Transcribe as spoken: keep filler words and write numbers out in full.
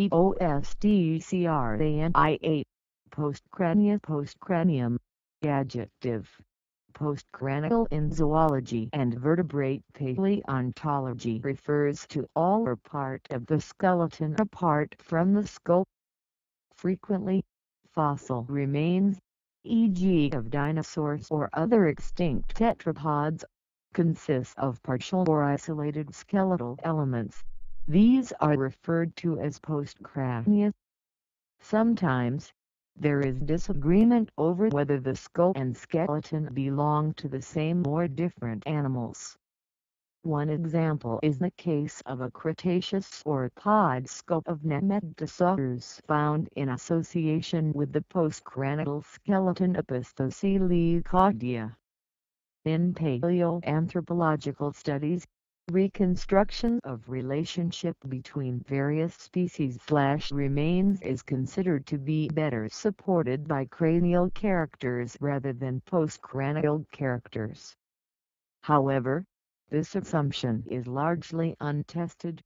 P O S T C R A N I A. Postcrania. Postcranium. Adjective. Postcranial in zoology and vertebrate paleontology refers to all or part of the skeleton apart from the skull. Frequently, fossil remains, for example of dinosaurs or other extinct tetrapods, consists of partial or isolated skeletal elements. These are referred to as postcrania. Sometimes, there is disagreement over whether the skull and skeleton belong to the same or different animals. One example is the case of a Cretaceous sauropod skull of Nemegtosaurus found in association with the postcranial skeleton Opisthocoelicaudia. In paleoanthropological studies, reconstruction of relationship between various species slash remains is considered to be better supported by cranial characters rather than postcranial characters. However, this assumption is largely untested,